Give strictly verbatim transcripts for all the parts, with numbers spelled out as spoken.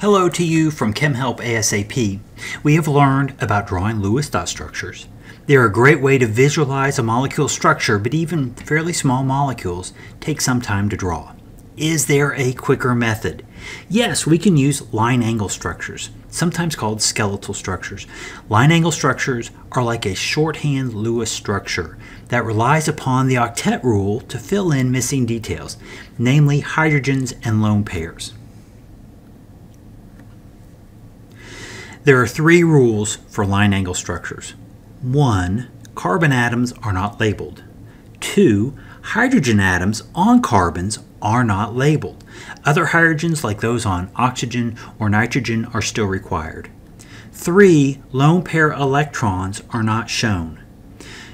Hello to you from Chem Help ASAP. We have learned about drawing Lewis dot structures. They're a great way to visualize a molecule structure, but even fairly small molecules take some time to draw. Is there a quicker method? Yes, we can use line-angle structures, sometimes called skeletal structures. Line-angle structures are like a shorthand Lewis structure that relies upon the octet rule to fill in missing details, namely hydrogens and lone pairs. There are three rules for line-angle structures. One, carbon atoms are not labeled. Two, hydrogen atoms on carbons are not labeled. Other hydrogens, like those on oxygen or nitrogen, are still required. Three, lone pair electrons are not shown.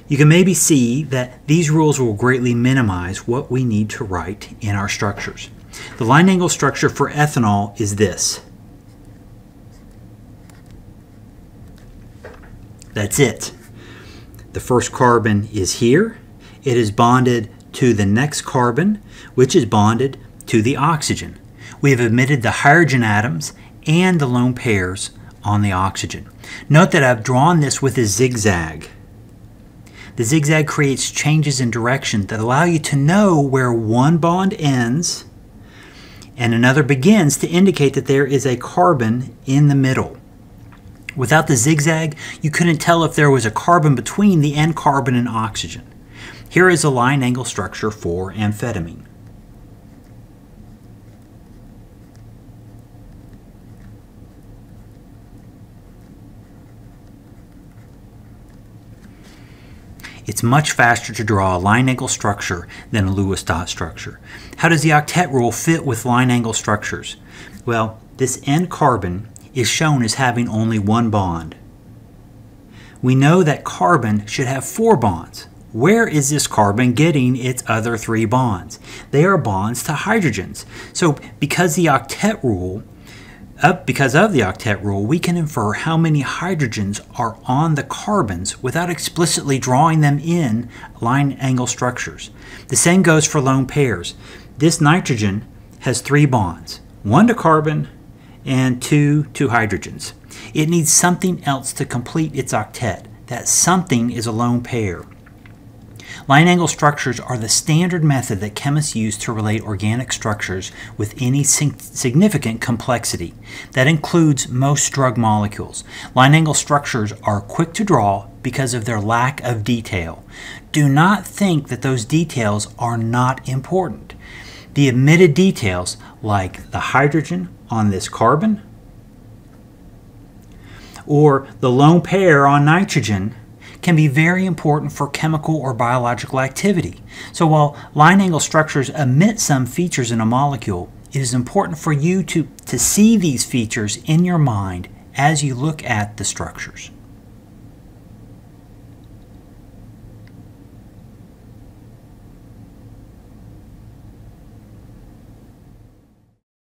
You can maybe see that these rules will greatly minimize what we need to write in our structures. The line-angle structure for ethanol is this. That's it. The first carbon is here. It is bonded to the next carbon, which is bonded to the oxygen. We have omitted the hydrogen atoms and the lone pairs on the oxygen. Note that I've drawn this with a zigzag. The zigzag creates changes in direction that allow you to know where one bond ends and another begins to indicate that there is a carbon in the middle. Without the zigzag, you couldn't tell if there was a carbon between the end carbon and oxygen. Here is a line angle structure for amphetamine. It's much faster to draw a line angle structure than a Lewis dot structure. How does the octet rule fit with line angle structures? Well, this end carbon is shown as having only one bond. We know that carbon should have four bonds. Where is this carbon getting its other three bonds? They are bonds to hydrogens. So because the octet rule, up because of the octet rule, we can infer how many hydrogens are on the carbons without explicitly drawing them in line-angle structures. The same goes for lone pairs. This nitrogen has three bonds, one to carbon and two to hydrogens. It needs something else to complete its octet. That something is a lone pair. Line-angle structures are the standard method that chemists use to relate organic structures with any significant complexity. That includes most drug molecules. Line-angle structures are quick to draw because of their lack of detail. Do not think that those details are not important. The omitted details, like the hydrogen on this carbon or the lone pair on nitrogen, can be very important for chemical or biological activity. So while line-angle structures omit some features in a molecule, it is important for you to, to see these features in your mind as you look at the structures.